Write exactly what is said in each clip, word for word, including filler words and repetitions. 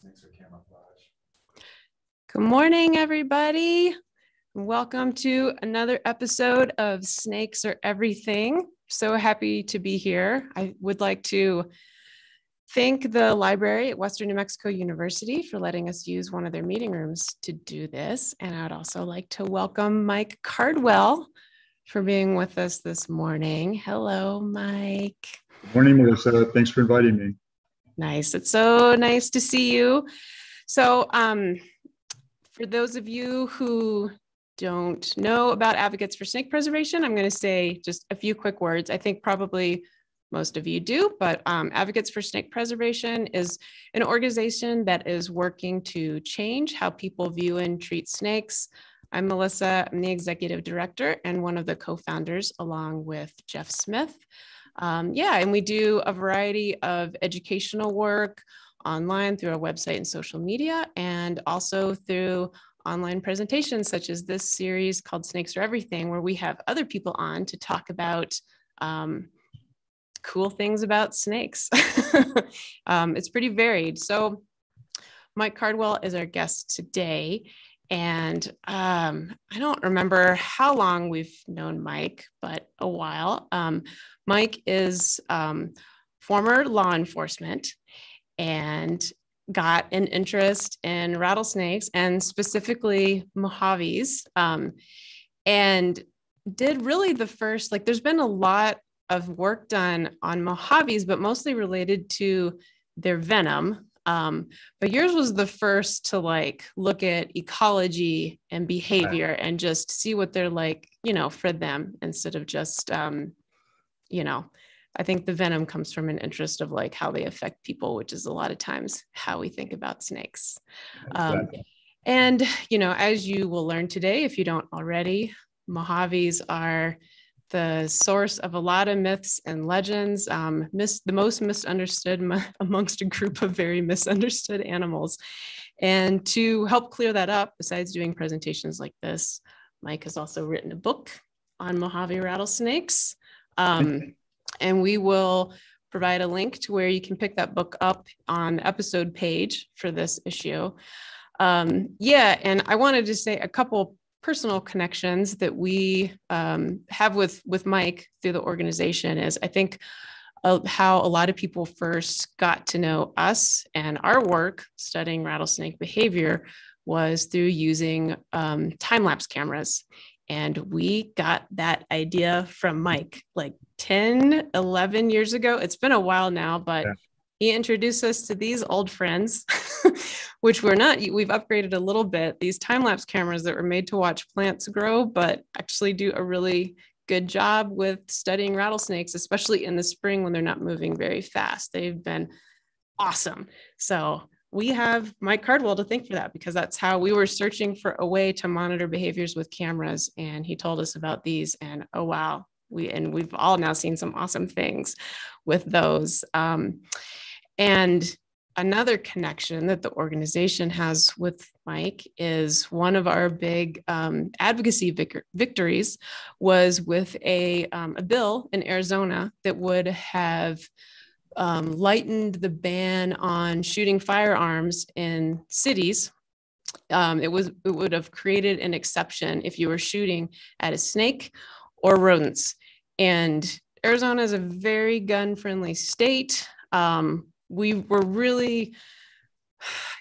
Snakes are camouflage. Good morning, everybody. Welcome to another episode of Snakes Are Everything. So happy to be here. I would like to thank the library at Western New Mexico University for letting us use one of their meeting rooms to do this. And I'd also like to welcome Mike Cardwell for being with us this morning. Hello, Mike. Good morning, Melissa. Thanks for inviting me. Nice. It's so nice to see you. So um, for those of you who don't know about Advocates for Snake Preservation, I'm going to say just a few quick words. I think probably most of you do, but um, Advocates for Snake Preservation is an organization that is working to change how people view and treat snakes. I'm Melissa. I'm the executive director and one of the co-founders along with Jeff Smith. Um, yeah, and we do a variety of educational work online through our website and social media, and also through online presentations such as this series called Snakes Are Everything, where we have other people on to talk about um, cool things about snakes. um, it's pretty varied. So Mike Cardwell is our guest today. And um, I don't remember how long we've known Mike, but a while. Um, Mike is um, former law enforcement and got an interest in rattlesnakes and specifically Mojaves, um, and did really the first, like there's been a lot of work done on Mojaves, but mostly related to their venom. Um, but yours was the first to like look at ecology and behavior and just see what they're like, you know, for them instead of just, um, you know, I think the venom comes from an interest of like how they affect people, which is a lot of times how we think about snakes. Um, and, you know, as you will learn today, if you don't already, Mojaves are the source of a lot of myths and legends, um, mis- the most misunderstood m- amongst a group of very misunderstood animals. And to help clear that up, besides doing presentations like this, Mike has also written a book on Mojave rattlesnakes. Um, and we will provide a link to where you can pick that book up on the episode page for this issue. Um, yeah, and I wanted to say a couple personal connections that we um, have with, with Mike through the organization is I think uh, how a lot of people first got to know us and our work studying rattlesnake behavior was through using um, time-lapse cameras. And we got that idea from Mike like ten, eleven years ago. It's been a while now, but yeah. He introduced us to these old friends, which we're not, we've upgraded a little bit, these time-lapse cameras that were made to watch plants grow, but actually do a really good job with studying rattlesnakes, especially in the spring when they're not moving very fast. They've been awesome. So we have Mike Cardwell to thank for that, because that's how we were searching for a way to monitor behaviors with cameras. And he told us about these and oh, wow. We, and we've all now seen some awesome things with those. Um, And another connection that the organization has with Mike is one of our big um, advocacy vic- victories was with a, um, a bill in Arizona that would have um, lightened the ban on shooting firearms in cities. Um, it was it would have created an exception if you were shooting at a snake or rodents. And Arizona is a very gun-friendly state. Um, We were really,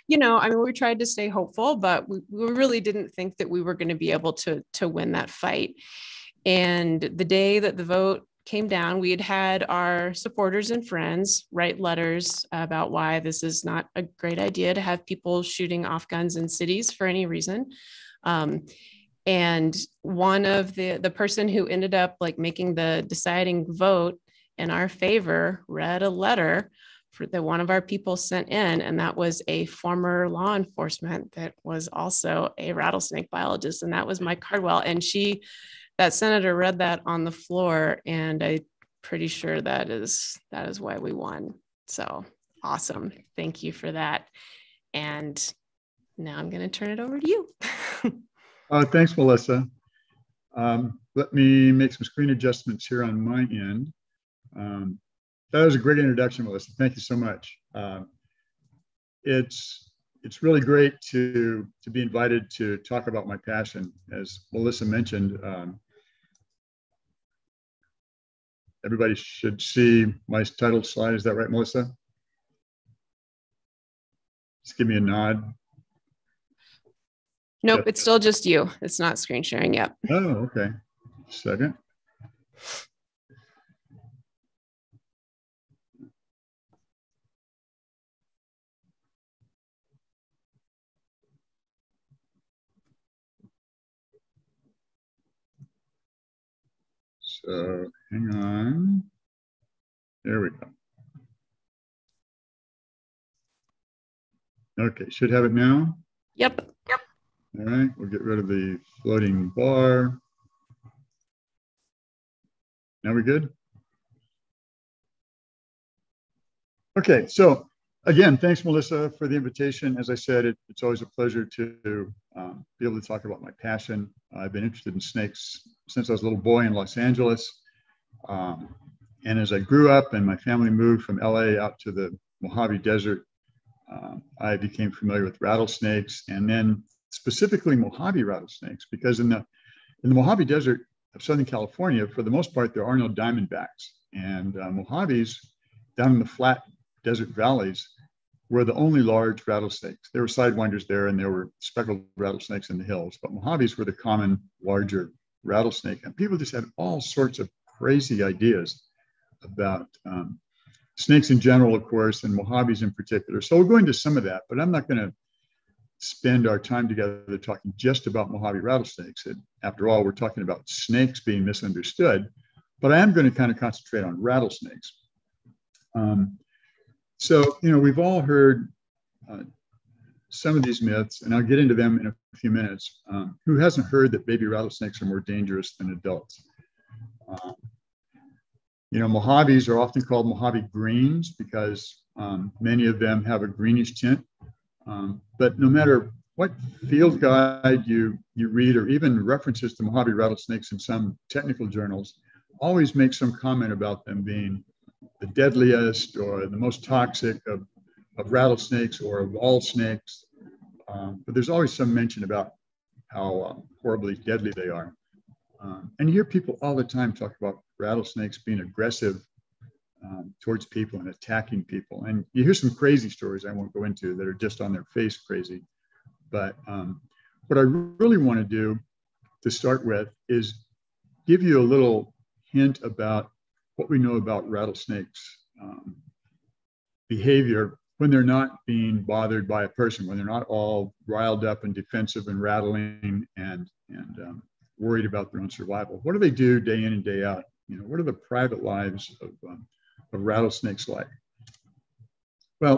you know, I mean, we tried to stay hopeful, but we, we really didn't think that we were going to be able to, to win that fight. And the day that the vote came down, we had had our supporters and friends write letters about why this is not a great idea to have people shooting off guns in cities for any reason. Um, and one of the, the person who ended up like making the deciding vote in our favor read a letter that one of our people sent in, and that was a former law enforcement that was also a rattlesnake biologist, and that was Mike Cardwell. And she, that senator read that on the floor, and I'm pretty sure that is that is why we won. So awesome. Thank you for that. And now I'm going to turn it over to you. uh, thanks, Melissa. Um, let me make some screen adjustments here on my end. Um, That was a great introduction, Melissa. Thank you so much. Um, it's it's really great to, to be invited to talk about my passion. As Melissa mentioned, um, everybody should see my title slide. Is that right, Melissa? Just give me a nod. Nope, it's still just you. It's not screen sharing yet. Oh, okay. Second. So hang on. There we go. Okay, should have it now. Yep. Yep. All right, we'll get rid of the floating bar. Now we're good? Okay, so again, thanks, Melissa, for the invitation. As I said, it, it's always a pleasure to um, be able to talk about my passion. I've been interested in snakes since I was a little boy in Los Angeles. Um, and as I grew up and my family moved from L A out to the Mojave Desert, uh, I became familiar with rattlesnakes, and then specifically Mojave rattlesnakes, because in the in the Mojave Desert of Southern California, for the most part, there are no diamondbacks. And uh, Mojaves down in the flat desert valleys were the only large rattlesnakes. There were sidewinders there and there were speckled rattlesnakes in the hills, but Mojaves were the common larger rattlesnake. And people just had all sorts of crazy ideas about um, snakes in general, of course, and Mojaves in particular. So we'll go into some of that, but I'm not going to spend our time together talking just about Mojave rattlesnakes. And after all, we're talking about snakes being misunderstood, but I am going to kind of concentrate on rattlesnakes. Um, so, you know, we've all heard uh, some of these myths, and I'll get into them in a few minutes. Um, who hasn't heard that baby rattlesnakes are more dangerous than adults? Um, you know, Mojaves are often called Mojave greens because um, many of them have a greenish tint. Um, but no matter what field guide you, you read, or even references to Mojave rattlesnakes in some technical journals, always make some comment about them being the deadliest or the most toxic of, of rattlesnakes or of all snakes. Um, but there's always some mention about how uh, horribly deadly they are. Um, and you hear people all the time talk about rattlesnakes being aggressive Um, towards people and attacking people. And you hear some crazy stories I won't go into that are just on their face crazy. But um, what I really want to do to start with is give you a little hint about what we know about rattlesnakes' um, behavior when they're not being bothered by a person, when they're not all riled up and defensive and rattling and, and um, worried about their own survival. What do they do day in and day out? You know, what are the private lives of um, of rattlesnakes like? Well,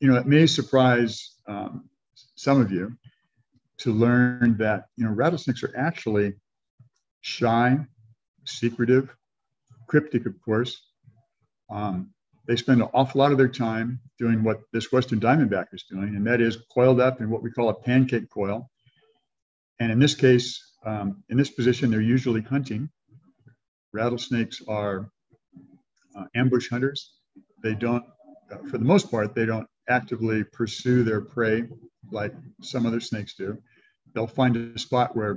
you know, it may surprise um, some of you to learn that, you know, rattlesnakes are actually shy, secretive, cryptic, of course. Um, they spend an awful lot of their time doing what this Western diamondback is doing, and that is coiled up in what we call a pancake coil. And in this case, um, in this position, they're usually hunting. Rattlesnakes are Uh, ambush hunters. They don't, uh, for the most part, they don't actively pursue their prey like some other snakes do. They'll find a spot where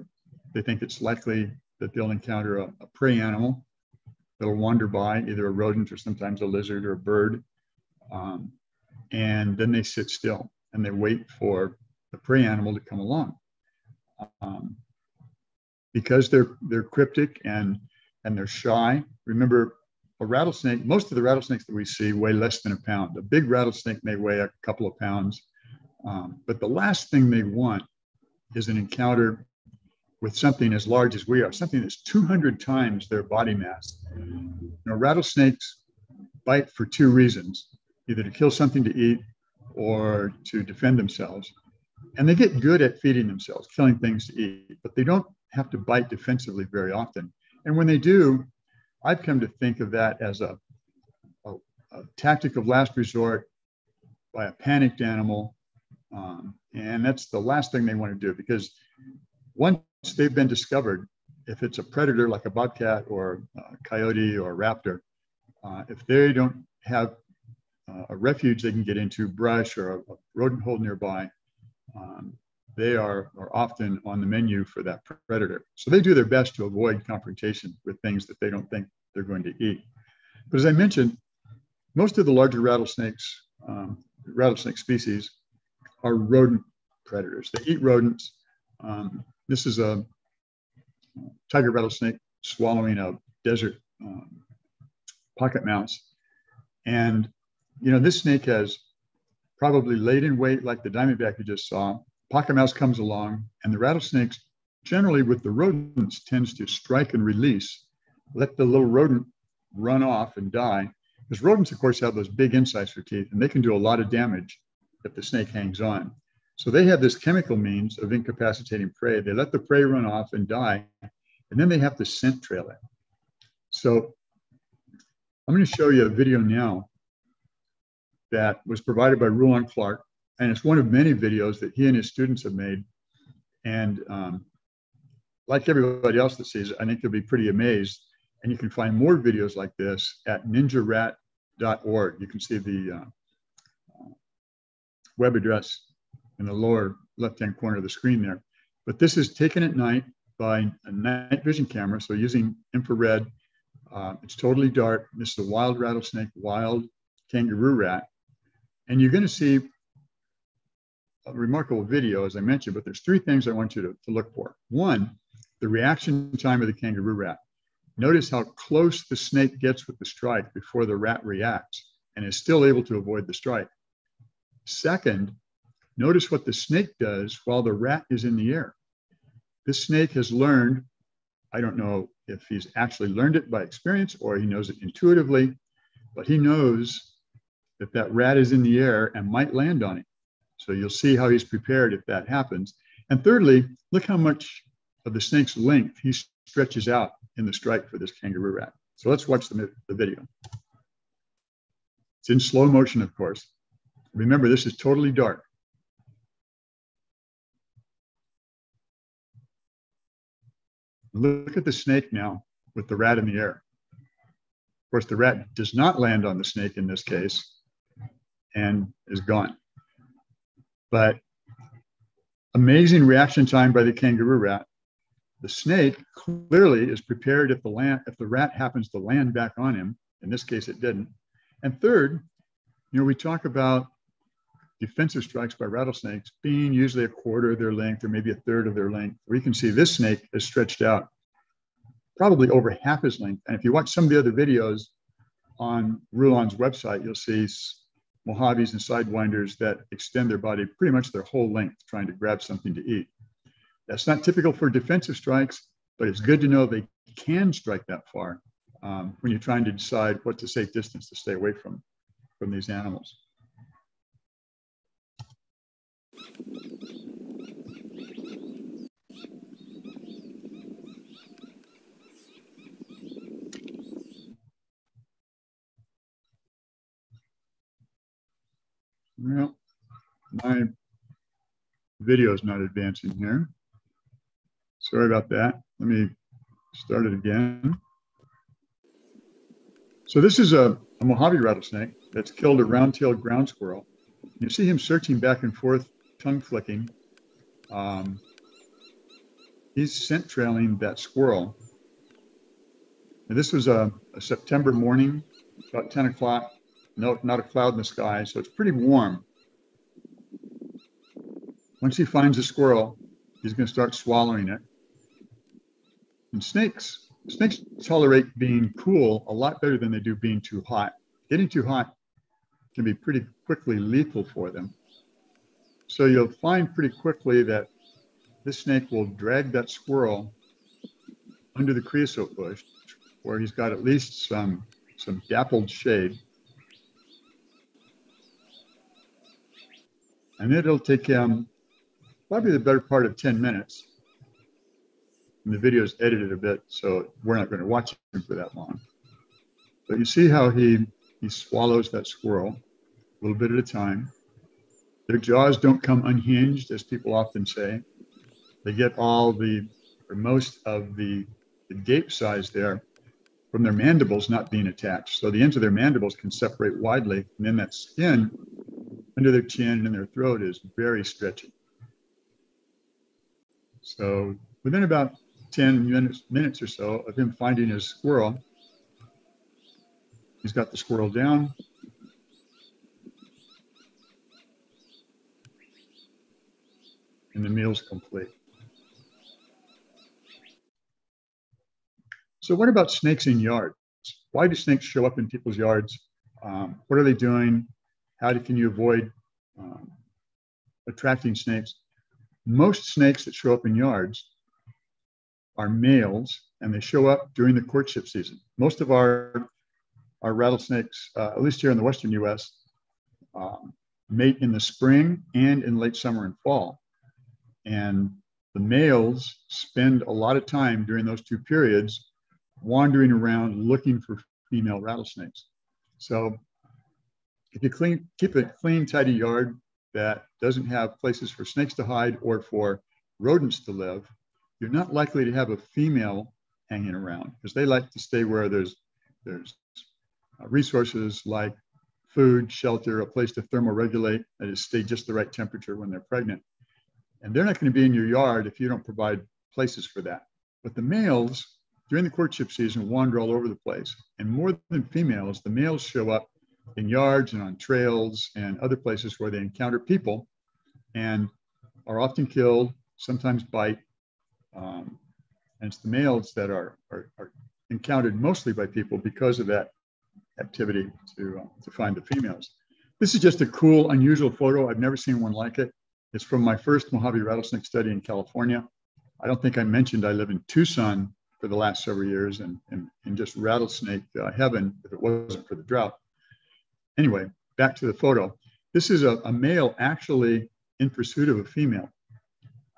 they think it's likely that they'll encounter a, a prey animal that'll wander by, either a rodent or sometimes a lizard or a bird. Um, and then they sit still and they wait for the prey animal to come along. Um, because they're, they're cryptic and, and they're shy. Remember, a rattlesnake, most of the rattlesnakes that we see weigh less than a pound. A big rattlesnake may weigh a couple of pounds, um, but the last thing they want is an encounter with something as large as we are, something that's two hundred times their body mass. Now, rattlesnakes bite for two reasons, either to kill something to eat or to defend themselves. And they get good at feeding themselves, killing things to eat, but they don't have to bite defensively very often. And when they do, I've come to think of that as a, a, a tactic of last resort by a panicked animal. Um, and that's the last thing they want to do, because once they've been discovered, if it's a predator like a bobcat or a coyote or a raptor, uh, if they don't have uh, a refuge they can get into, brush or a, a rodent hole nearby, um, they are, are often on the menu for that predator. So they do their best to avoid confrontation with things that they don't think they're going to eat. But as I mentioned, most of the larger rattlesnakes, um, rattlesnake species are rodent predators. They eat rodents. Um, this is a tiger rattlesnake swallowing a desert um, pocket mouse. And, you know, this snake has probably laid in wait like the diamondback you just saw. Pocket mouse comes along, and the rattlesnakes, generally with the rodents, tends to strike and release, let the little rodent run off and die. Because rodents, of course, have those big incisor teeth, and they can do a lot of damage if the snake hangs on. So they have this chemical means of incapacitating prey. They let the prey run off and die, and then they have to scent trail it. So I'm going to show you a video now that was provided by Rulon Clark, and it's one of many videos that he and his students have made. And um, like everybody else that sees it, I think you'll be pretty amazed. And you can find more videos like this at ninja rat dot org. You can see the uh, web address in the lower left-hand corner of the screen there. But this is taken at night by a night vision camera, so using infrared. Uh, it's totally dark. This is a wild rattlesnake, wild kangaroo rat. And you're going to see a remarkable video, as I mentioned, but there's three things I want you to, to look for. One, the reaction time of the kangaroo rat. Notice how close the snake gets with the strike before the rat reacts and is still able to avoid the strike. Second, notice what the snake does while the rat is in the air. This snake has learned, I don't know if he's actually learned it by experience or he knows it intuitively, but he knows that that rat is in the air and might land on it. So you'll see how he's prepared if that happens. And thirdly, look how much of the snake's length he stretches out in the strike for this kangaroo rat. So let's watch the, the video. It's in slow motion, of course. Remember, this is totally dark. Look at the snake now with the rat in the air. Of course, the rat does not land on the snake in this case and is gone. But amazing reaction time by the kangaroo rat. The snake clearly is prepared if the, land, if the rat happens to land back on him. In this case, it didn't. And third, you know, we talk about defensive strikes by rattlesnakes being usually a quarter of their length or maybe a third of their length. We can see this snake is stretched out probably over half his length. And if you watch some of the other videos on Rulon's website, you'll see Mojaves and sidewinders that extend their body pretty much their whole length trying to grab something to eat. That's not typical for defensive strikes, but it's good to know they can strike that far um, when you're trying to decide what's a safe distance to stay away from, from these animals. Well, my video is not advancing here. Sorry about that. Let me start it again. So this is a, a Mojave rattlesnake that's killed a round-tailed ground squirrel. You see him searching back and forth, tongue flicking. Um, he's scent trailing that squirrel. And this was a, a September morning, about ten o'clock. No, not a cloud in the sky, so it's pretty warm. Once he finds the squirrel, he's going to start swallowing it. And snakes, snakes tolerate being cool a lot better than they do being too hot. Getting too hot can be pretty quickly lethal for them. So you'll find pretty quickly that this snake will drag that squirrel under the creosote bush, where he's got at least some, some dappled shade. And it'll take him probably the better part of ten minutes. And the video is edited a bit, so we're not going to watch him for that long. But you see how he, he swallows that squirrel a little bit at a time. Their jaws don't come unhinged, as people often say. They get all the, or most of the, the gape size there from their mandibles not being attached. So the ends of their mandibles can separate widely, and then that skin under their chin and in their throat is very stretchy. So within about ten minutes or so of him finding his squirrel, he's got the squirrel down. And the meal's complete. So what about snakes in yards? Why do snakes show up in people's yards? Um, what are they doing? How do, can you avoid um, attracting snakes? Most snakes that show up in yards are males, and they show up during the courtship season. Most of our, our rattlesnakes, uh, at least here in the Western U S, um, mate in the spring and in late summer and fall. And the males spend a lot of time during those two periods wandering around looking for female rattlesnakes. So if you clean, keep a clean, tidy yard that doesn't have places for snakes to hide or for rodents to live, you're not likely to have a female hanging around, because they like to stay where there's, there's resources like food, shelter, a place to thermoregulate, that is, stay just the right temperature when they're pregnant. And they're not going to be in your yard if you don't provide places for that. But the males, during the courtship season, wander all over the place. And more than females, the males show up in yards and on trails and other places where they encounter people and are often killed, sometimes bite. Um, and it's the males that are, are, are encountered mostly by people because of that activity to, uh, to find the females. This is just a cool, unusual photo. I've never seen one like it. It's from my first Mojave rattlesnake study in California. I don't think I mentioned I live in Tucson for the last several years and, and, and just rattlesnake uh, heaven if it wasn't for the drought. Anyway, back to the photo. This is a, a male actually in pursuit of a female.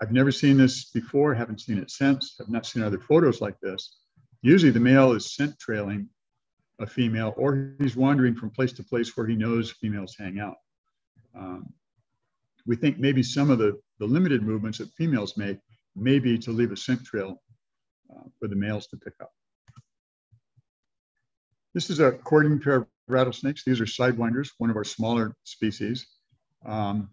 I've never seen this before, haven't seen it since. I've not seen other photos like this. Usually the male is scent trailing a female, or he's wandering from place to place where he knows females hang out. Um, We think maybe some of the, the limited movements that females make may be to leave a scent trail uh, for the males to pick up. This is a cordon pair of rattlesnakes. These are sidewinders, one of our smaller species. Um,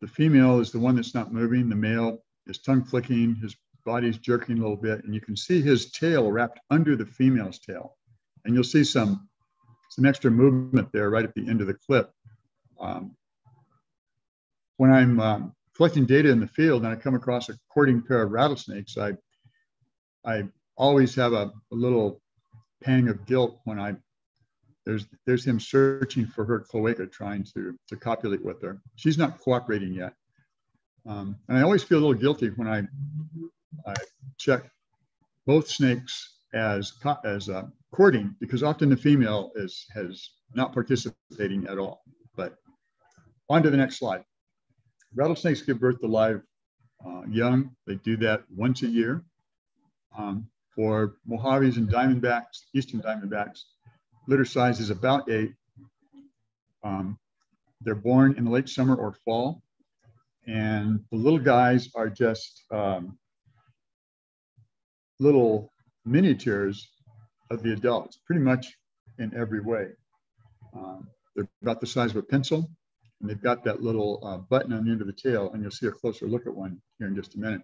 the female is the one that's not moving. The male is tongue flicking, his body's jerking a little bit, and you can see his tail wrapped under the female's tail. And you'll see some, some extra movement there right at the end of the clip. Um, When I'm um, collecting data in the field and I come across a courting pair of rattlesnakes, I, I always have a, a little pang of guilt when I, there's, there's him searching for her cloaca, trying to, to copulate with her. She's not cooperating yet. Um, and I always feel a little guilty when I, I check both snakes as, as uh, courting, because often the female is has not participating at all. But on to the next slide. Rattlesnakes give birth to live uh, young. They do that once a year. Um, for Mojaves and diamondbacks, eastern diamondbacks, litter size is about eight. Um, they're born in the late summer or fall. And the little guys are just um, little miniatures of the adults, pretty much in every way. Um, they're about the size of a pencil. And they've got that little uh, button on the end of the tail, and you'll see a closer look at one here in just a minute.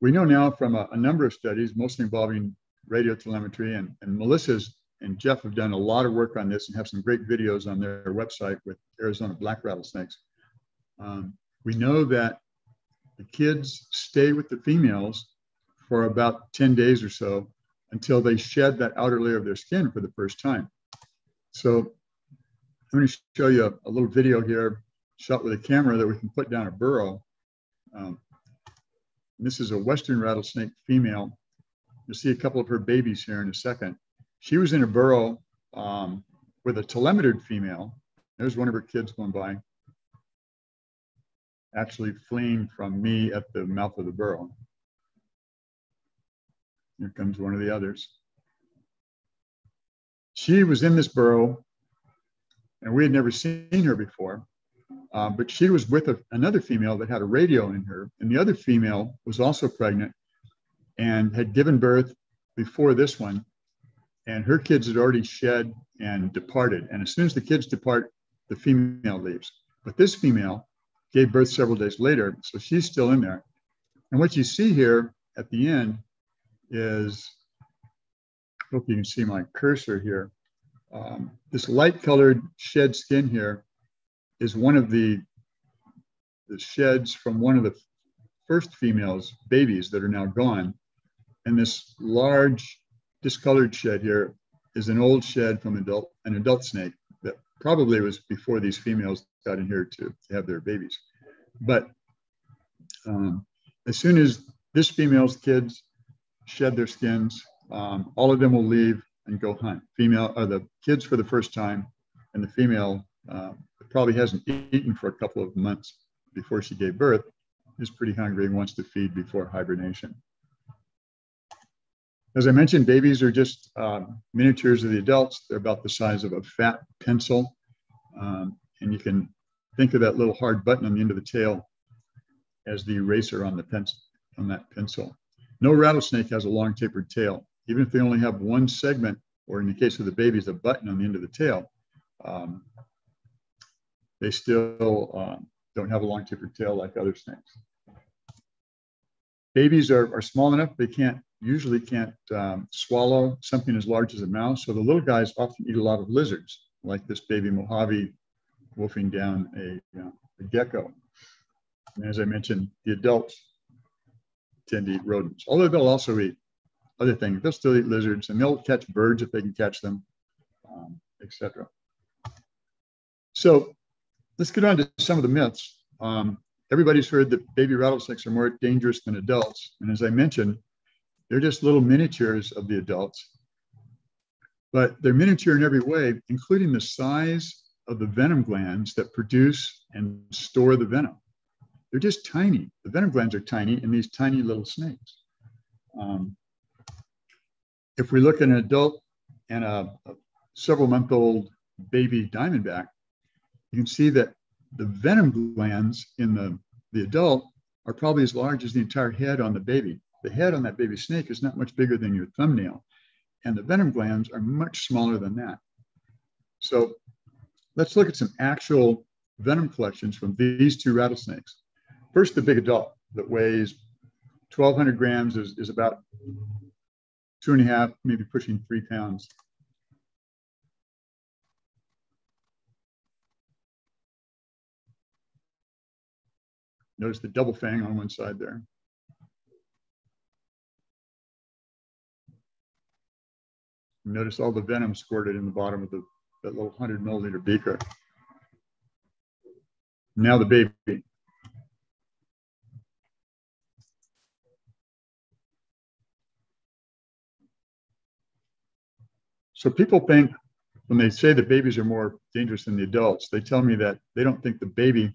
We know now from a, a number of studies, mostly involving radio telemetry, and, and Melissa's and Jeff have done a lot of work on this and have some great videos on their website with Arizona black rattlesnakes. Um, we know that the kids stay with the females for about ten days or so until they shed that outer layer of their skin for the first time. So I'm going to show you a, a little video here shot with a camera that we can put down a burrow. Um, this is a Western rattlesnake female. You'll see a couple of her babies here in a second. She was in a burrow um, with a telemetered female. There's one of her kids going by, actually fleeing from me at the mouth of the burrow. Here comes one of the others. She was in this burrow, and we had never seen her before, uh, but she was with a, another female that had a radio in her, and the other female was also pregnant and had given birth before this one, and her kids had already shed and departed. And as soon as the kids depart, the female leaves. But this female gave birth several days later, so she's still in there. And what you see here at the end is, I hope you can see my cursor here. Um, this light colored shed skin here is one of the, the sheds from one of the first females' babies that are now gone. And this large discolored shed here is an old shed from adult, an adult snake that probably was before these females got in here to, to have their babies. But um, as soon as this female's kids shed their skins, um, all of them will leave and go hunt. Female are the kids for the first time, and the female uh, probably hasn't eaten for a couple of months before she gave birth, is pretty hungry and wants to feed before hibernation. As I mentioned, babies are just um, miniatures of the adults. They're about the size of a fat pencil. Um, and you can think of that little hard button on the end of the tail as the eraser on the pencil, on that pencil. No rattlesnake has a long tapered tail. Even if they only have one segment, or in the case of the babies, a button on the end of the tail, um, they still um, don't have a long tapered tail like other snakes. Babies are, are small enough, they can't usually can't um, swallow something as large as a mouse. So the little guys often eat a lot of lizards, like this baby Mojave wolfing down a, you know, a gecko. And as I mentioned, the adults tend to eat rodents, although they'll also eat other things. They'll still eat lizards, and they'll catch birds if they can catch them, um, et cetera. So let's get on to some of the myths. Um, everybody's heard that baby rattlesnakes are more dangerous than adults. And as I mentioned, they're just little miniatures of the adults, but they're miniature in every way, including the size of the venom glands that produce and store the venom. They're just tiny. The venom glands are tiny in these tiny little snakes. Um, if we look at an adult and a, a several month old baby diamondback, you can see that the venom glands in the, the adult are probably as large as the entire head on the baby. The head on that baby snake is not much bigger than your thumbnail, and the venom glands are much smaller than that. So let's look at some actual venom collections from these two rattlesnakes. First, the big adult that weighs twelve hundred grams is, is about two and a half, maybe pushing three pounds. Notice the double fang on one side there. Notice all the venom squirted in the bottom of the, that little one hundred milliliter beaker. Now the baby. So people think, when they say the babies are more dangerous than the adults, they tell me that they don't think the baby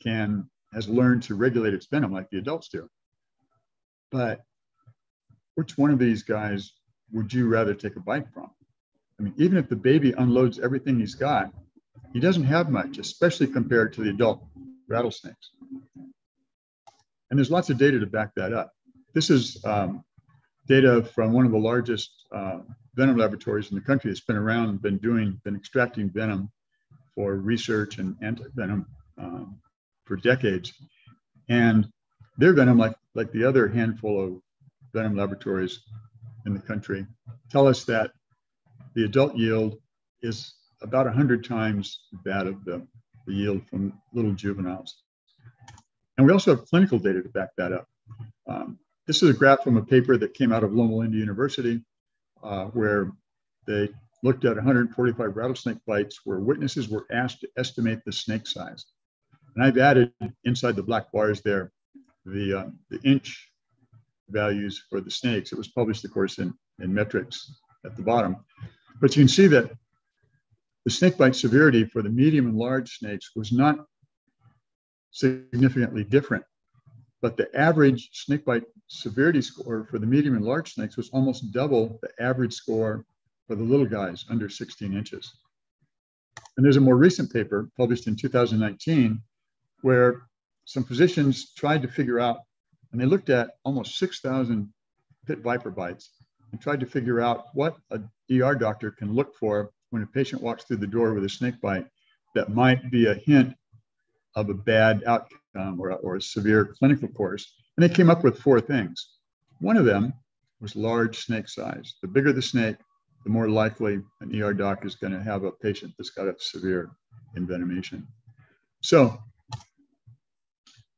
can, has learned to regulate its venom like the adults do. But which one of these guys would you rather take a bite from? I mean, even if the baby unloads everything he's got, he doesn't have much, especially compared to the adult rattlesnakes. And there's lots of data to back that up. This is um, data from one of the largest uh, venom laboratories in the country that's been around, been doing, been extracting venom for research and anti-venom um, for decades. And their venom, like, like the other handful of venom laboratories in the country, tell us that the adult yield is about one hundred times that of the, the yield from little juveniles. And we also have clinical data to back that up. Um, this is a graph from a paper that came out of Loma Linda University, uh, where they looked at one hundred forty-five rattlesnake bites where witnesses were asked to estimate the snake size. And I've added inside the black bars there, the, uh, the inch values for the snakes. It was published, of course, in, in metrics at the bottom. But you can see that the snake bite severity for the medium and large snakes was not significantly different. But the average snake bite severity score for the medium and large snakes was almost double the average score for the little guys under sixteen inches. And there's a more recent paper published in two thousand nineteen where some physicians tried to figure out, and they looked at almost six thousand pit viper bites and tried to figure out what a E R doctor can look for when a patient walks through the door with a snake bite that might be a hint of a bad outcome or, or a severe clinical course. And they came up with four things. One of them was large snake size. The bigger the snake, the more likely an E R doc is going to have a patient that's got a severe envenomation. So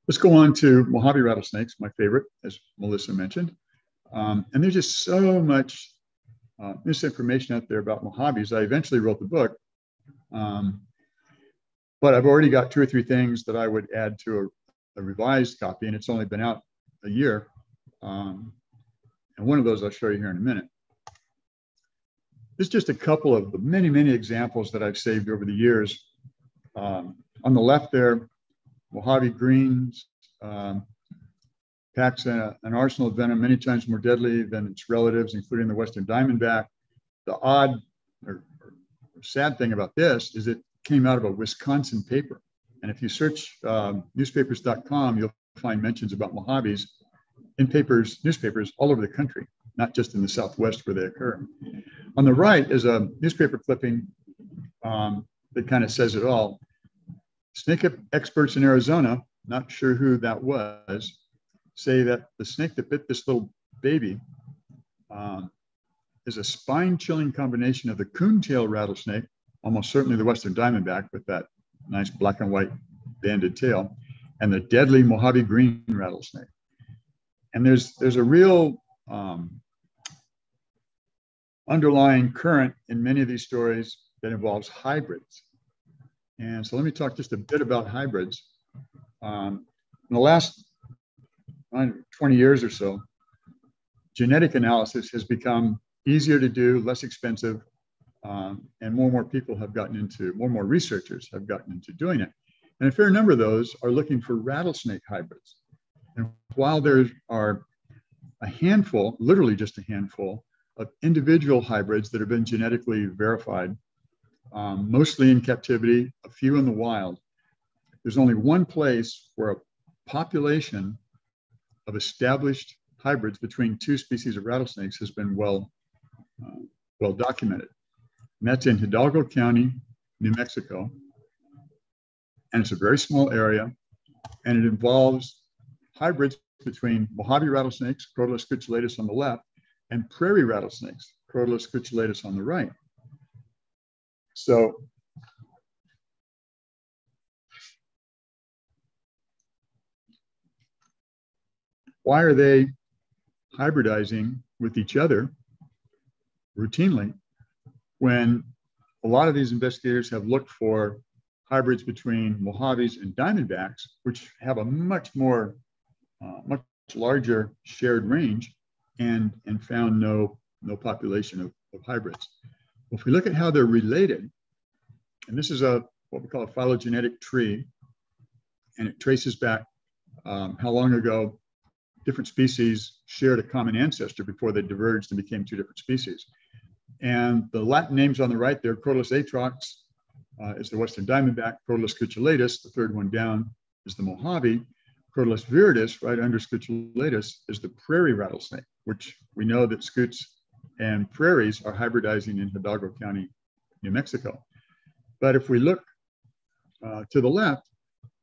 let's go on to Mojave rattlesnakes, my favorite, as Melissa mentioned. Um, and there's just so much uh, misinformation out there about Mojaves. I eventually wrote the book. Um, But I've already got two or three things that I would add to a, a revised copy, and it's only been out a year. Um, and one of those I'll show you here in a minute. This is just a couple of the many, many examples that I've saved over the years. Um, on the left there, Mojave greens um, packs a, an arsenal of venom many times more deadly than its relatives, including the Western diamondback. The odd or, or sad thing about this is that came out of a Wisconsin paper. And if you search um, newspapers dot com, you'll find mentions about Mojaves in papers, newspapers all over the country, not just in the Southwest where they occur. On the right is a newspaper clipping um, that kind of says it all. Snake experts in Arizona, not sure who that was, say that the snake that bit this little baby um, is a spine-chilling combination of the coontail rattlesnake, almost certainly the Western diamondback with that nice black and white banded tail, and the deadly Mojave green rattlesnake. And there's, there's a real um, underlying current in many of these stories that involves hybrids. And so let me talk just a bit about hybrids. Um, in the last twenty years or so, genetic analysis has become easier to do, less expensive, Um, and more and more people have gotten into, more and more researchers have gotten into doing it. And a fair number of those are looking for rattlesnake hybrids. And while there are a handful, literally just a handful, of individual hybrids that have been genetically verified, um, mostly in captivity, a few in the wild, there's only one place where a population of established hybrids between two species of rattlesnakes has been well, uh, well documented. And that's in Hidalgo County, New Mexico. And it's a very small area. And it involves hybrids between Mojave rattlesnakes, Crotalus scutullatus on the left, and prairie rattlesnakes, Crotalus scutullatus on the right. So why are they hybridizing with each other routinely, when a lot of these investigators have looked for hybrids between Mojaves and diamondbacks, which have a much more, uh, much larger shared range, and, and found no, no population of, of hybrids. Well, if we look at how they're related, and this is a what we call a phylogenetic tree, and it traces back um, how long ago different species shared a common ancestor before they diverged and became two different species. And the Latin names on the right there, Crotalus atrox uh, is the Western diamondback, Crotalus scutullatus, the third one down, is the Mojave, Crotalus viridis, right under scutullatus, is the prairie rattlesnake, which we know that scutes and prairies are hybridizing in Hidalgo County, New Mexico. But if we look uh, to the left,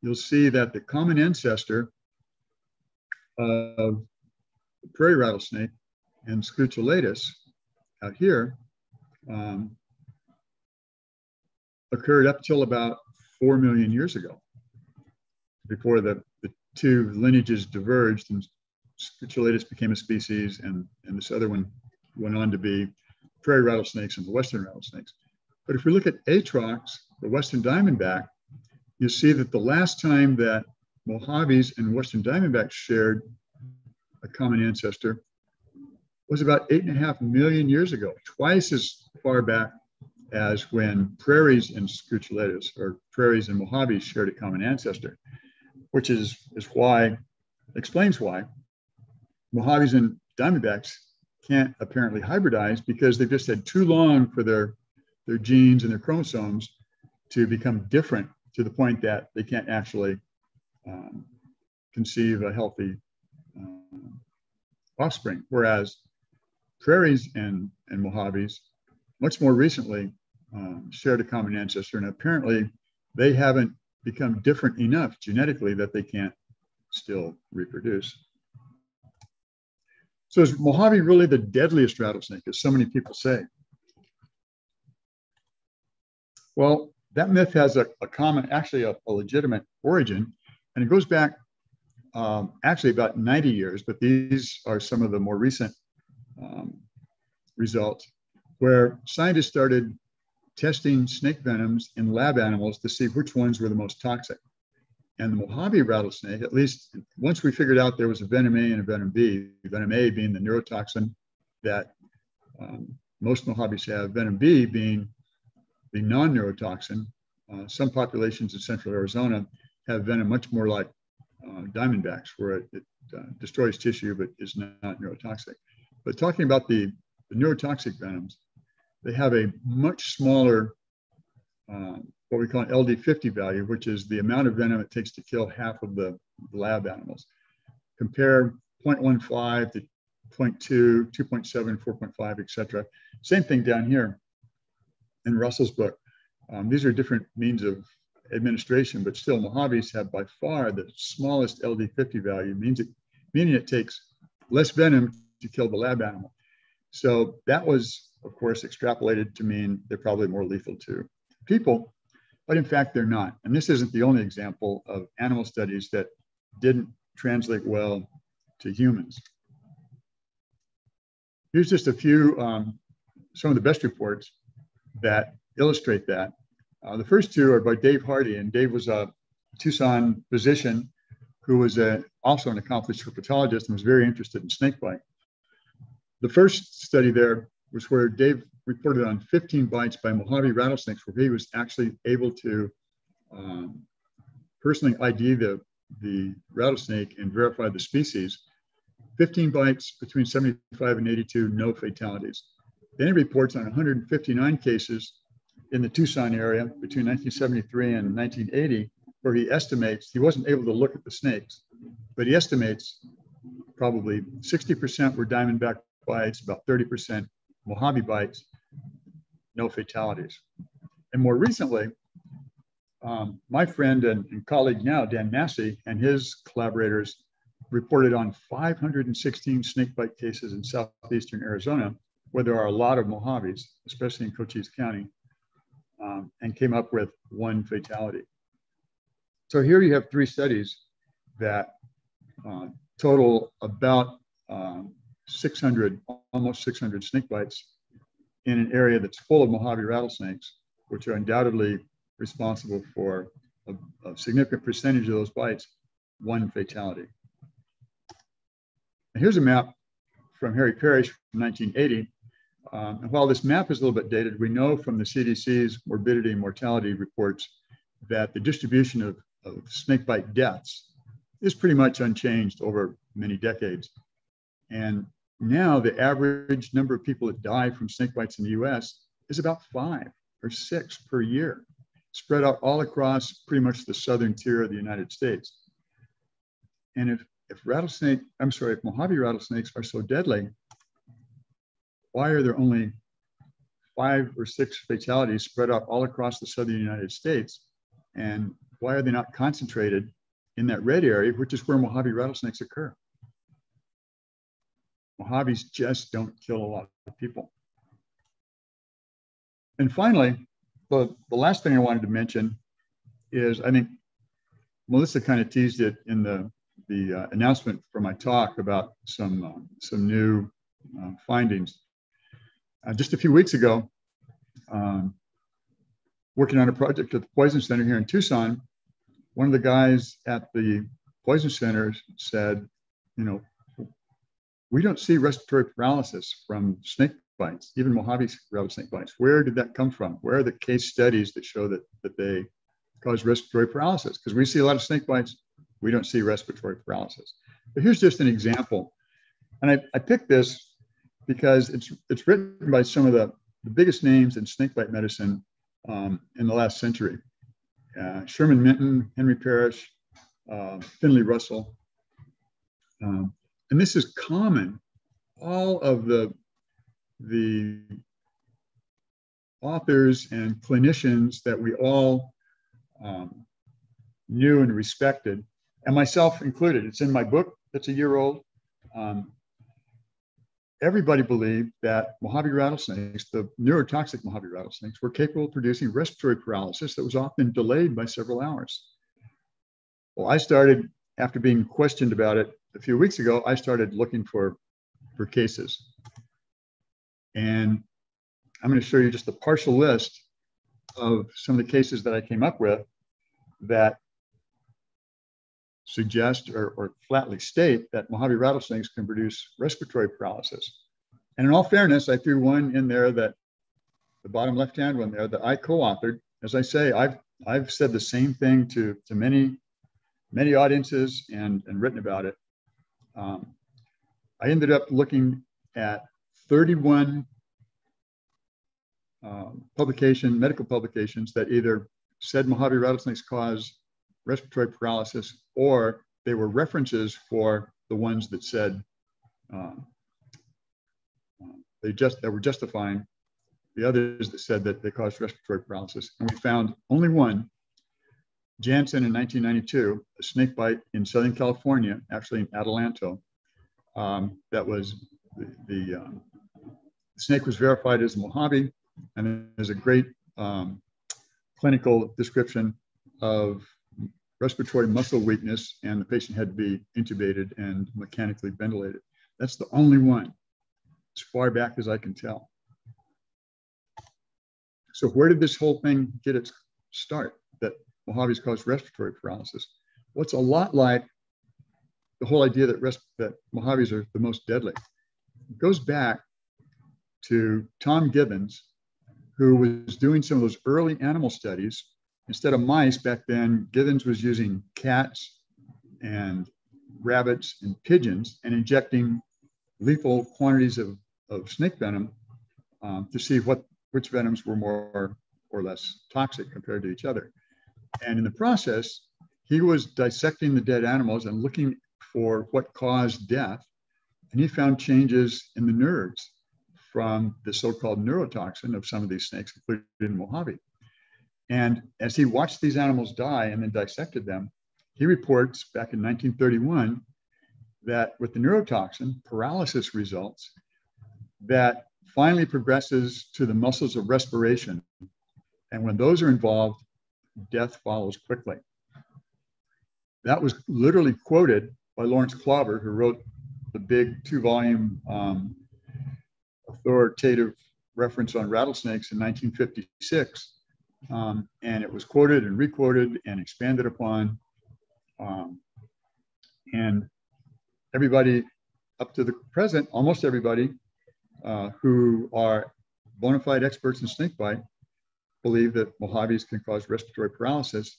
you'll see that the common ancestor of the prairie rattlesnake and scutullatus out here Um, occurred up till about four million years ago, before the, the two lineages diverged and Scutullatus became a species, and, and this other one went on to be prairie rattlesnakes and the Western rattlesnakes. But if we look at atrox, the Western diamondback, you see that the last time that Mojaves and Western diamondbacks shared a common ancestor was about eight and a half million years ago, twice as far back as when prairies and scutullatus, or prairies and Mojave, shared a common ancestor, which is, is why, explains why Mojaves and diamondbacks can't apparently hybridize, because they've just had too long for their, their genes and their chromosomes to become different to the point that they can't actually um, conceive a healthy um, offspring, whereas Prairies and, and Mojaves, much more recently, um, shared a common ancestor, and apparently they haven't become different enough genetically that they can't still reproduce. So is Mojave really the deadliest rattlesnake, as so many people say? Well, that myth has a, a common, actually a, a legitimate origin, and it goes back um, actually about ninety years, but these are some of the more recent um, results, where scientists started testing snake venoms in lab animals to see which ones were the most toxic. And the Mojave rattlesnake, at least once we figured out there was a venom A and a venom B, venom A being the neurotoxin that um, most Mojaves have, venom B being the non-neurotoxin. Uh, some populations in central Arizona have venom much more like uh, diamondbacks, where it, it uh, destroys tissue but is not, not neurotoxic. But talking about the, the neurotoxic venoms, they have a much smaller, uh, what we call an L D fifty value, which is the amount of venom it takes to kill half of the lab animals. Compare zero point one five to zero point two, two point seven, four point five, et cetera. Same thing down here in Russell's book. Um, these are different means of administration, but still Mojaves have by far the smallest L D fifty value, means it, meaning it takes less venom to kill the lab animal. So that was, of course, extrapolated to mean they're probably more lethal to people, but in fact, they're not. And this isn't the only example of animal studies that didn't translate well to humans. Here's just a few, um, some of the best reports that illustrate that. Uh, the first two are by Dave Hardy, and Dave was a Tucson physician who was a, also an accomplished herpetologist and was very interested in snakebite. The first study there was where Dave reported on fifteen bites by Mojave rattlesnakes, where he was actually able to um, personally I D the, the rattlesnake and verify the species. fifteen bites between seventy-five and eighty-two, no fatalities. Then he reports on one hundred fifty-nine cases in the Tucson area between nineteen seventy-three and nineteen eighty, where he estimates, he wasn't able to look at the snakes, but he estimates probably sixty percent were diamondback bites, about thirty percent Mojave bites, no fatalities. And more recently, um, my friend and, and colleague now, Dan Massey, and his collaborators reported on five hundred sixteen snake bite cases in southeastern Arizona, where there are a lot of Mojaves, especially in Cochise County, um, and came up with one fatality. So here you have three studies that uh, total about um, six hundred, almost six hundred snake bites in an area that's full of Mojave rattlesnakes, which are undoubtedly responsible for a, a significant percentage of those bites, one fatality. And here's a map from Harry Parrish from nineteen eighty. Um, and while this map is a little bit dated, we know from the C D C's morbidity and mortality reports that the distribution of, of snake bite deaths is pretty much unchanged over many decades. And now the average number of people that die from snake bites in the U S is about five or six per year, spread out all across pretty much the southern tier of the United States. And if, if rattlesnake, I'm sorry, if Mojave rattlesnakes are so deadly, why are there only five or six fatalities spread out all across the southern United States? And why are they not concentrated in that red area, which is where Mojave rattlesnakes occur? Mojaves just don't kill a lot of people. And finally, the, the last thing I wanted to mention is, I think Melissa kind of teased it in the, the uh, announcement for my talk about some, uh, some new uh, findings. Uh, just a few weeks ago, um, working on a project at the Poison Center here in Tucson, one of the guys at the Poison Center said, you know, we don't see respiratory paralysis from snake bites, even Mojave rattlesnake bites. Where did that come from? Where are the case studies that show that, that they cause respiratory paralysis? Because we see a lot of snake bites, we don't see respiratory paralysis. But here's just an example. And I, I picked this because it's, it's written by some of the, the biggest names in snake bite medicine um, in the last century. Uh, Sherman Minton, Henry Parrish, uh, Finley Russell. Um, And this is common. All of the the authors and clinicians that we all um, knew and respected, and myself included. It's in my book that's a year old. Um, everybody believed that Mojave rattlesnakes, the neurotoxic Mojave rattlesnakes, were capable of producing respiratory paralysis that was often delayed by several hours. Well, I started, after being questioned about it a few weeks ago, I started looking for, for cases. And I'm going to show you just a partial list of some of the cases that I came up with that suggest or, or flatly state that Mojave rattlesnakes can produce respiratory paralysis. And in all fairness, I threw one in there, that the bottom left-hand one there, that I co-authored. As I say, I've, I've said the same thing to, to many, many audiences and, and written about it. Um, I ended up looking at thirty-one uh, publication, medical publications that either said Mojave rattlesnakes cause respiratory paralysis, or they were references for the ones that said uh, they just that were justifying the others that said that they caused respiratory paralysis. And we found only one, Jansen in nineteen ninety-two, a snake bite in Southern California, actually in Adelanto, um, that was the, the um, snake was verified as Mojave, and there's a great um, clinical description of respiratory muscle weakness, and the patient had to be intubated and mechanically ventilated. That's the only one, as far back as I can tell. So where did this whole thing get its start, that Mojaves cause respiratory paralysis? What's a lot like the whole idea that, res that Mojaves are the most deadly? It goes back to Tom Gibbons, who was doing some of those early animal studies. Instead of mice back then, Gibbons was using cats and rabbits and pigeons and injecting lethal quantities of, of snake venom um, to see what, which venoms were more or less toxic compared to each other. And in the process, he was dissecting the dead animals and looking for what caused death. And he found changes in the nerves from the so-called neurotoxin of some of these snakes, including Mojave. And as he watched these animals die and then dissected them, he reports back in nineteen thirty-one that with the neurotoxin, paralysis results that finally progresses to the muscles of respiration. And when those are involved, death follows quickly. That was literally quoted by Lawrence Klauber, who wrote the big two-volume um, authoritative reference on rattlesnakes in nineteen fifty-six. Um, and it was quoted and requoted and expanded upon. Um, and everybody up to the present, almost everybody uh, who are bona fide experts in snake bite believe that Mojaves can cause respiratory paralysis.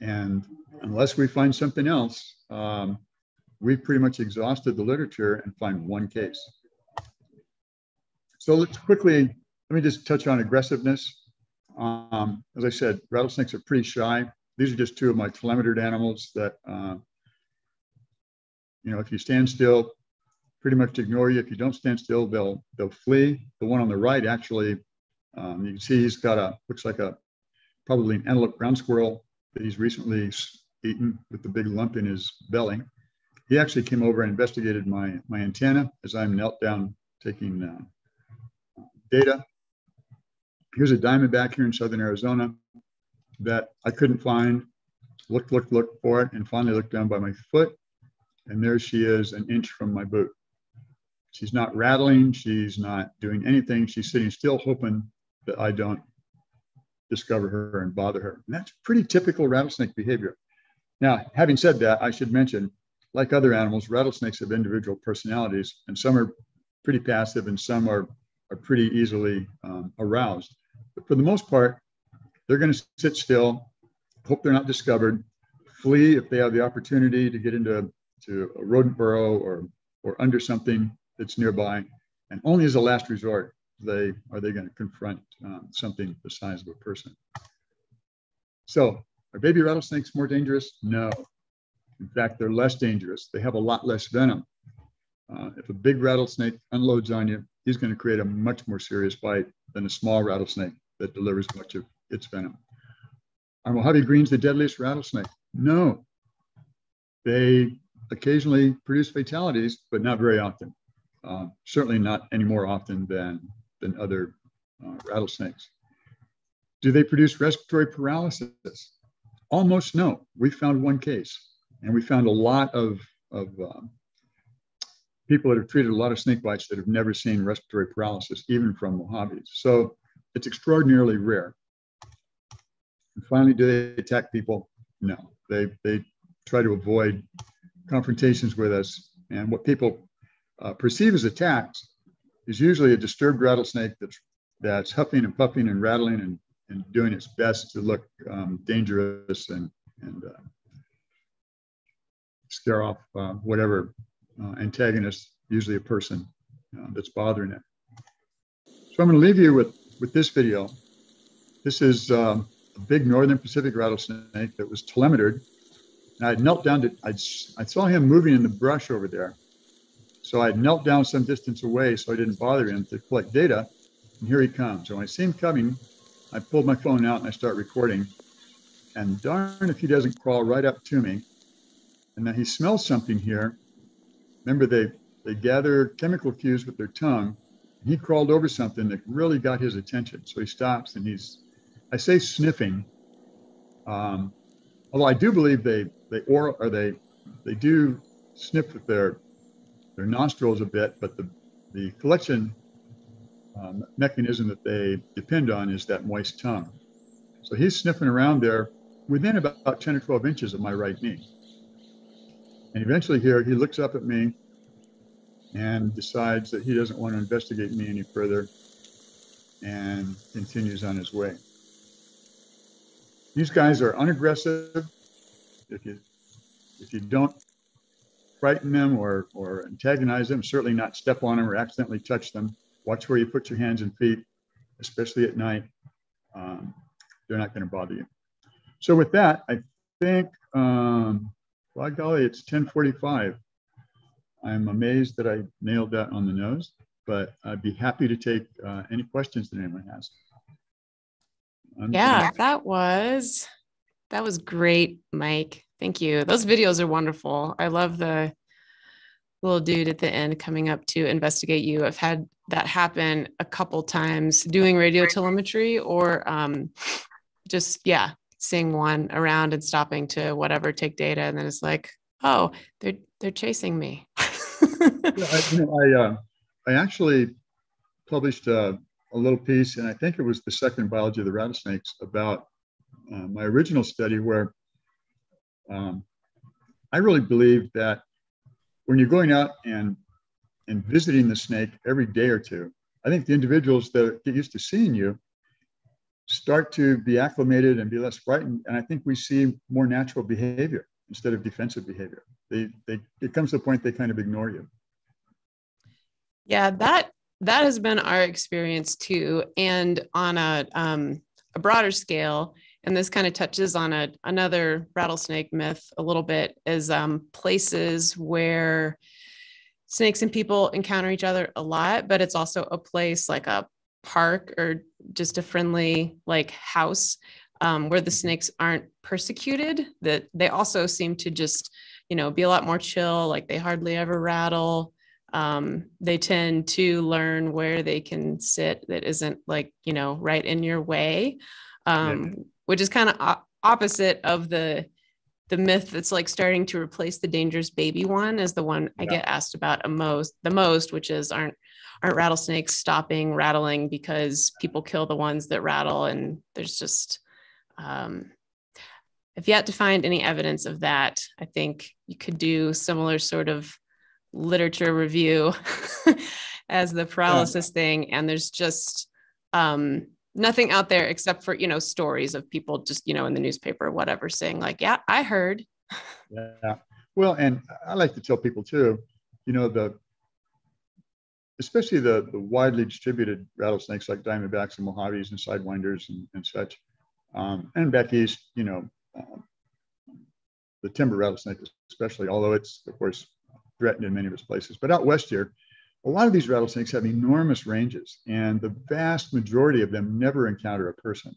And unless we find something else, um, we've pretty much exhausted the literature and find one case. So let's quickly, let me just touch on aggressiveness. Um, as I said, rattlesnakes are pretty shy. These are just two of my telemetered animals that, uh, you know, if you stand still, pretty much ignore you. If you don't stand still, they'll they'll flee. The one on the right, actually, um, you can see he's got a, looks like a, probably an antelope ground squirrel that he's recently eaten with the big lump in his belly. He actually came over and investigated my, my antenna as I'm knelt down taking uh, data. Here's a diamondback here in Southern Arizona that I couldn't find. Looked, looked, looked for it, and finally looked down by my foot. And there she is, an inch from my boot. She's not rattling. She's not doing anything. She's sitting still, hoping that I don't discover her and bother her. And that's pretty typical rattlesnake behavior. Now, having said that, I should mention, like other animals, rattlesnakes have individual personalities, and some are pretty passive and some are, are pretty easily um, aroused. But for the most part, they're going to sit still, hope they're not discovered, flee if they have the opportunity to get into to a rodent burrow or, or under something that's nearby. And only as a last resort they, are they going to confront um, something the size of a person. So are baby rattlesnakes more dangerous? No. In fact, they're less dangerous. They have a lot less venom. Uh, if a big rattlesnake unloads on you, he's going to create a much more serious bite than a small rattlesnake that delivers much of its venom. Are Mojave greens the deadliest rattlesnake? No. They occasionally produce fatalities, but not very often. Uh, certainly not any more often than, than other uh, rattlesnakes. Do they produce respiratory paralysis? Almost no. We found one case, and we found a lot of, of um, people that have treated a lot of snake bites that have never seen respiratory paralysis, even from Mojaves. So it's extraordinarily rare. And finally, do they attack people? No. They, they try to avoid confrontations with us. And what people uh, perceive as attacks is usually a disturbed rattlesnake that's, that's huffing and puffing and rattling and and doing its best to look um, dangerous and, and uh, scare off uh, whatever uh, antagonist, usually a person, uh, that's bothering it. So I'm going to leave you with, with this video. This is um, a big northern Pacific rattlesnake that was telemetered. And I knelt down to, I'd, I saw him moving in the brush over there. So I knelt down some distance away so I didn't bother him to collect data. And here he comes. And when I see him coming, I pulled my phone out and I start recording, and darn if he doesn't crawl right up to me. And then he smells something here. Remember, they, they gather chemical cues with their tongue, and he crawled over something that really got his attention. So he stops and he's, I say sniffing, um, although I do believe they, they oral, or they, they do sniff with their, their nostrils a bit, but the, the collection Um, mechanism that they depend on is that moist tongue. So he's sniffing around there within about, about ten or twelve inches of my right knee. And eventually here, he looks up at me and decides that he doesn't want to investigate me any further and continues on his way. These guys are unaggressive. If you, if you don't frighten them or, or antagonize them, certainly not step on them or accidentally touch them. Watch where you put your hands and feet, especially at night. Um, they're not going to bother you. So with that, I think, um, by golly, it's ten forty-five. I'm amazed that I nailed that on the nose, but I'd be happy to take uh, any questions that anyone has. I'm yeah, that was, that was great, Mike. Thank you. Those videos are wonderful. I love the little dude at the end coming up to investigate you. I've had that happen a couple times doing radio telemetry or um, just, yeah, seeing one around and stopping to whatever, take data. And then it's like, oh, they're, they're chasing me. yeah, I, you know, I, uh, I actually published uh, a little piece, and I think it was the second Biology of the Rattlesnakes, about uh, my original study where um, I really believed that when you're going out and and visiting the snake every day or two, I think the individuals that get used to seeing you start to be acclimated and be less frightened. And I think we see more natural behavior instead of defensive behavior. They, they, it comes to the point they kind of ignore you. Yeah, that, that has been our experience too. And on a, um, a broader scale, and this kind of touches on a, another rattlesnake myth a little bit, is um, places where snakes and people encounter each other a lot, but it's also a place like a park or just a friendly like house um, where the snakes aren't persecuted, that they also seem to just, you know, be a lot more chill. Like they hardly ever rattle. Um, they tend to learn where they can sit that isn't like, you know, right in your way, um, yeah. Which is kind of op- opposite of the the myth that's like starting to replace the dangerous baby one is the one I yeah. get asked about a most, the most, which is aren't, aren't rattlesnakes stopping rattling because people kill the ones that rattle. And there's just, um, I've yet to find any evidence of that. I think you could do similar sort of literature review as the paralysis yeah. thing. And there's just, um, nothing out there except for, you know, stories of people just, you know, in the newspaper or whatever saying like, yeah, I heard. Yeah. Well, and I like to tell people too, you know, the, especially the, the widely distributed rattlesnakes like Diamondbacks and Mojaves and Sidewinders and, and such. Um, and back east, you know, um, the timber rattlesnake especially, although it's of course threatened in many of its places, but out west here, a lot of these rattlesnakes have enormous ranges, and the vast majority of them never encounter a person.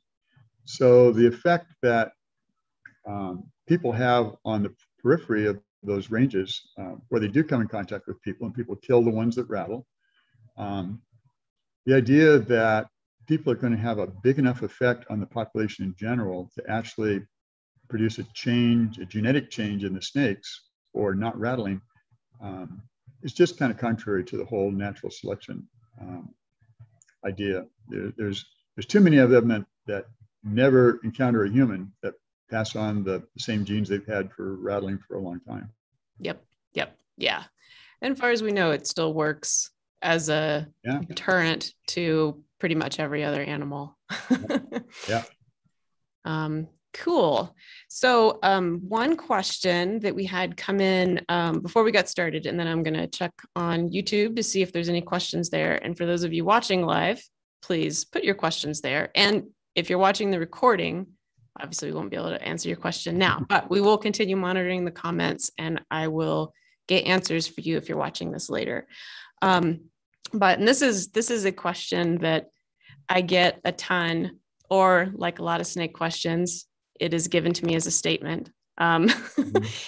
So the effect that um, people have on the periphery of those ranges, uh, where they do come in contact with people, and people kill the ones that rattle, um, the idea that people are going to have a big enough effect on the population in general to actually produce a change, a genetic change in the snakes, or not rattling, um, it's just kind of contrary to the whole natural selection um, idea. There, there's, there's too many of them that never encounter a human that pass on the same genes they've had for rattling for a long time. Yep, yep, yeah. And as far as we know, it still works as a yeah. deterrent to pretty much every other animal. Yeah. Um, cool. So um, one question that we had come in um, before we got started, and then I'm going to check on YouTube to see if there's any questions there. And for those of you watching live, please put your questions there. And if you're watching the recording, obviously we won't be able to answer your question now, but we will continue monitoring the comments, and I will get answers for you if you're watching this later. Um, but and this is this is a question that I get a ton, or like a lot of snake questions, it is given to me as a statement. Um,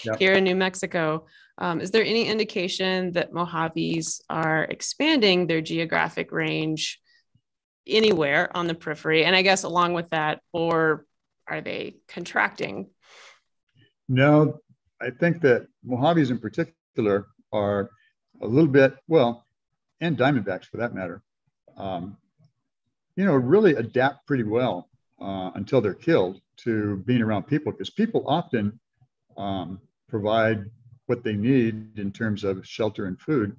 yep. Here in New Mexico, um, is there any indication that Mojaves are expanding their geographic range anywhere on the periphery? And I guess along with that, or are they contracting? No, I think that Mojaves in particular are a little bit, well, and diamondbacks for that matter, um, you know, really adapt pretty well uh, until they're killed to being around people, because people often um, provide what they need in terms of shelter and food.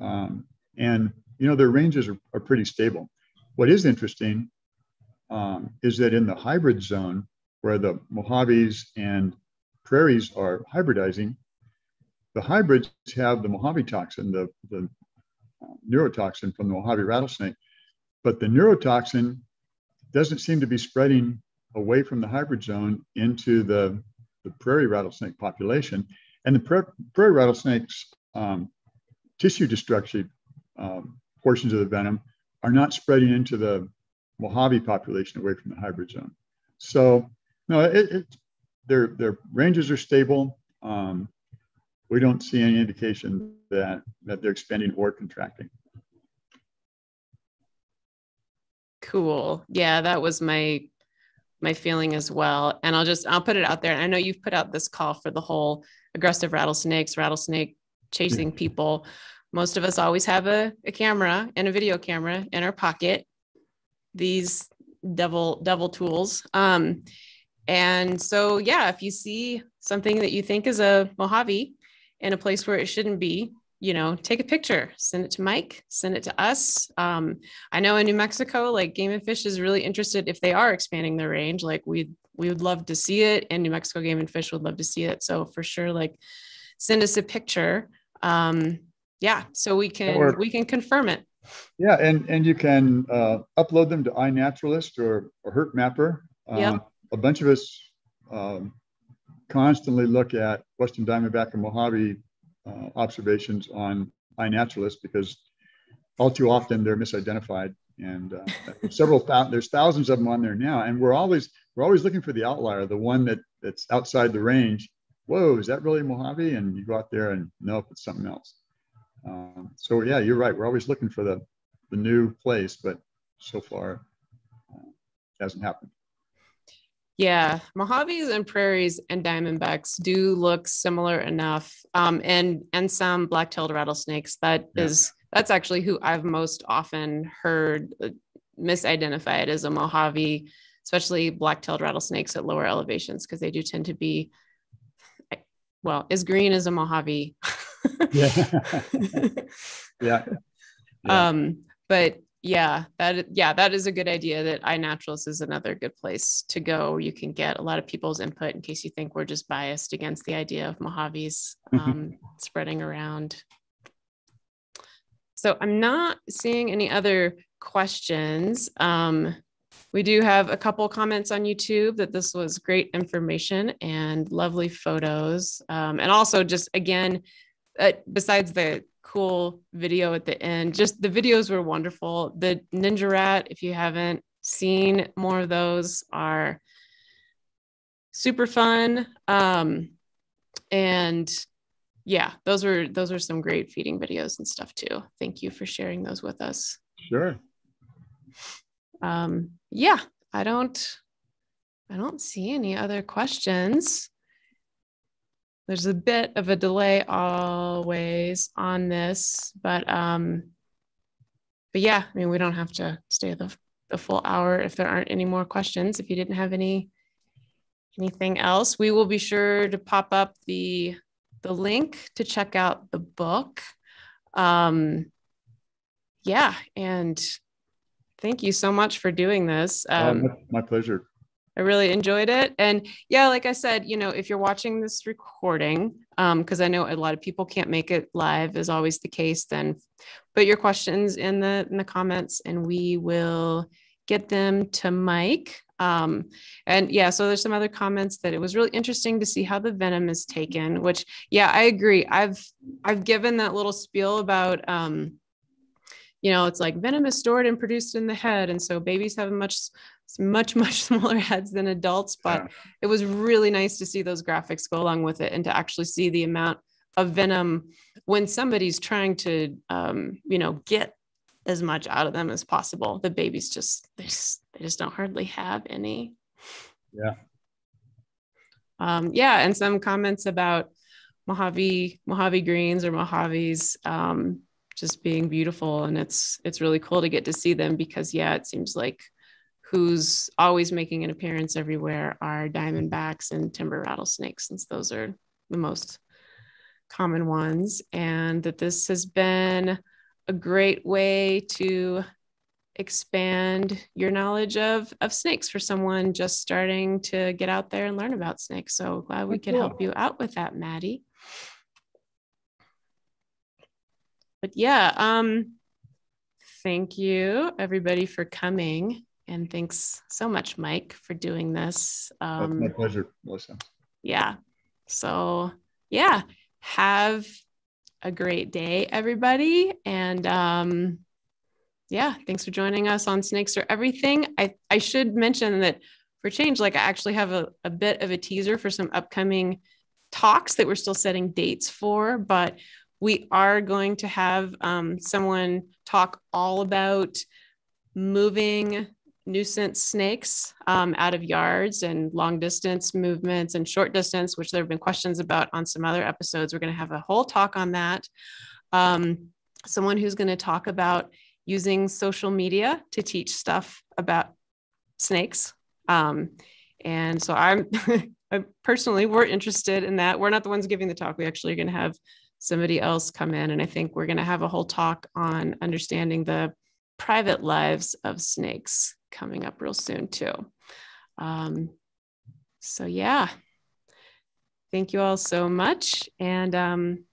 Um, and, you know, their ranges are, are pretty stable. What is interesting um, is that in the hybrid zone, where the Mojaves and prairies are hybridizing, the hybrids have the Mojave toxin, the, the neurotoxin from the Mojave rattlesnake, but the neurotoxin doesn't seem to be spreading away from the hybrid zone into the, the prairie rattlesnake population. And the pra prairie rattlesnake's um, tissue destructive um, portions of the venom are not spreading into the Mojave population away from the hybrid zone. So no, it, it, their, their ranges are stable. Um, we don't see any indication that, that they're expanding or contracting. Cool. Yeah, that was my my feeling as well. And I'll just, I'll put it out there. And I know you've put out this call for the whole aggressive rattlesnakes, rattlesnake chasing people. Most of us always have a, a camera and a video camera in our pocket, these devil, devil tools. Um, and so, yeah, if you see something that you think is a Mojave in a place where it shouldn't be, you know, take a picture, send it to Mike, send it to us. Um, I know in New Mexico, like Game and Fish is really interested if they are expanding their range, like we we would love to see it, and New Mexico Game and Fish would love to see it. So for sure, like send us a picture. Um, yeah, so we can, or, we can confirm it. Yeah, and, and you can uh, upload them to iNaturalist or, or HurtMapper. Uh, yep. A bunch of us um, constantly look at Western Diamondback and Mojave Uh, observations on iNaturalist, because all too often they're misidentified, and uh, several th there's thousands of them on there now, and we're always we're always looking for the outlier, the one that that's outside the range. Whoa, is that really Mojave? And you go out there and nope, it's something else. Um, so yeah, you're right. We're always looking for the the new place, but so far uh, it hasn't happened. Yeah, Mojaves and prairies and diamondbacks do look similar enough, um, and and some black-tailed rattlesnakes. That yeah. is that's actually who I've most often heard misidentified as a Mojave, especially black-tailed rattlesnakes at lower elevations, because they do tend to be, well, as green as a Mojave. Yeah. Yeah. Yeah. Um, but. Yeah, that yeah, that is a good idea. That iNaturalist is another good place to go. You can get a lot of people's input in case you think we're just biased against the idea of Mojaves um, spreading around. So I'm not seeing any other questions. Um, we do have a couple comments on YouTube that this was great information and lovely photos, um, and also just again, uh, besides the cool video at the end. Just the videos were wonderful. The Ninja Rat, if you haven't seen more of those, are super fun. Um, and yeah, those were, those were some great feeding videos and stuff too. Thank you for sharing those with us. Sure. Um, yeah, I don't, I don't see any other questions. There's a bit of a delay always on this, but, um, but yeah, I mean, we don't have to stay the, the full hour if there aren't any more questions. If you didn't have any, anything else, we will be sure to pop up the, the link to check out the book. Um, yeah. And thank you so much for doing this. Um, oh, my pleasure. I really enjoyed it. And yeah, like I said, you know, if you're watching this recording, um, because I know a lot of people can't make it live, is always the case, then put your questions in the in the comments and we will get them to Mike. Um, and yeah, so there's some other comments that it was really interesting to see how the venom is taken, which, yeah, I agree. I've, I've given that little spiel about, um, you know, it's like venom is stored and produced in the head. And so babies have a much, much, much smaller heads than adults, but yeah. It was really nice to see those graphics go along with it and to actually see the amount of venom when somebody's trying to, um, you know, get as much out of them as possible. The babies just, they just, they just don't hardly have any. Yeah. Um, yeah. And some comments about Mojave, Mojave greens or Mojaves, um, just being beautiful. And it's, it's really cool to get to see them because yeah, it seems like who's always making an appearance everywhere are diamondbacks and timber rattlesnakes, since those are the most common ones. And that this has been a great way to expand your knowledge of, of snakes for someone just starting to get out there and learn about snakes. So glad we could help you out with that, Maddie. But yeah, um, thank you everybody for coming. And thanks so much, Mike, for doing this. Um, my pleasure, Melissa. Yeah. So yeah, have a great day, everybody. And um, yeah, thanks for joining us on Snakes Are Everything. I, I should mention that for change, like I actually have a, a bit of a teaser for some upcoming talks that we're still setting dates for, but we are going to have um, someone talk all about moving nuisance snakes um, out of yards and long distance movements and short distance, which there have been questions about on some other episodes. We're going to have a whole talk on that. Um, someone who's going to talk about using social media to teach stuff about snakes. Um, and so I'm, I personally, we're interested in that. We're not the ones giving the talk. We actually are going to have somebody else come in. And I think we're going to have a whole talk on understanding the private lives of snakes coming up real soon too. Um, so yeah, thank you all so much. And um,